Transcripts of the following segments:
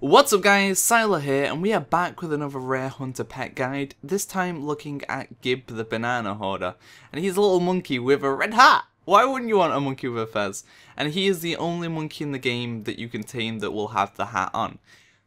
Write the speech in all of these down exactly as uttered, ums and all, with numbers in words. What's up guys, Sila here, and we are back with another Rare Hunter pet guide, this time looking at Gib the Banana Hoarder. And he's a little monkey with a red hat! Why wouldn't you want a monkey with a fez? And he is the only monkey in the game that you can tame that will have the hat on.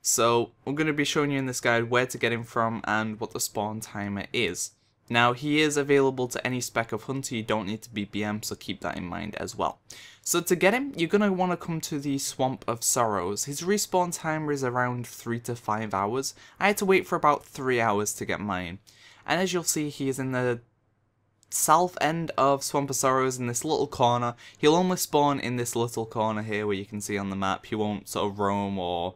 So, I'm going to be showing you in this guide where to get him from and what the spawn timer is. Now, he is available to any spec of hunter, you don't need to be B M, so keep that in mind as well. So to get him, you're going to want to come to the Swamp of Sorrows. His respawn timer is around three to five hours. I had to wait for about three hours to get mine. And as you'll see, he is in the south end of Swamp of Sorrows in this little corner. He'll only spawn in this little corner here where you can see on the map. He won't sort of roam or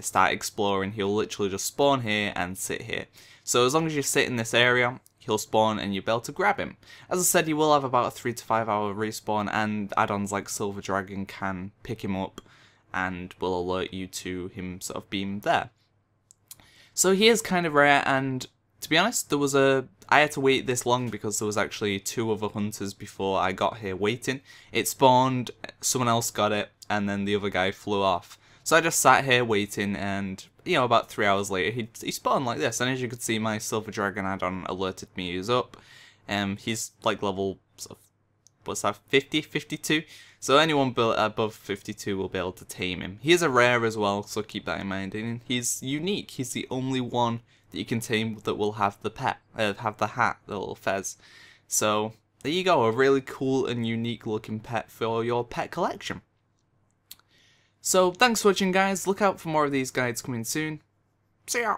start exploring, he'll literally just spawn here and sit here. So as long as you sit in this area, he'll spawn and you'll be able to grab him. As I said, you will have about a three to five hour respawn, and add-ons like Silver Dragon can pick him up and will alert you to him sort of being there. So he is kind of rare, and to be honest, there was a I had to wait this long because there was actually two other hunters before I got here waiting. It spawned, someone else got it, and then the other guy flew off. So I just sat here waiting, and you know, about three hours later, he, he spawned like this, and as you can see, my Silver Dragon add-on alerted me he was up. Um, he's like level, sort of, what's that, fifty, fifty-two? So anyone above fifty-two will be able to tame him. He is a rare as well, so keep that in mind, and he's unique. He's the only one that you can tame that will have the pet, uh, have the hat, the little fez. So there you go, a really cool and unique looking pet for your pet collection. So, thanks for watching guys, look out for more of these guides coming soon. See ya!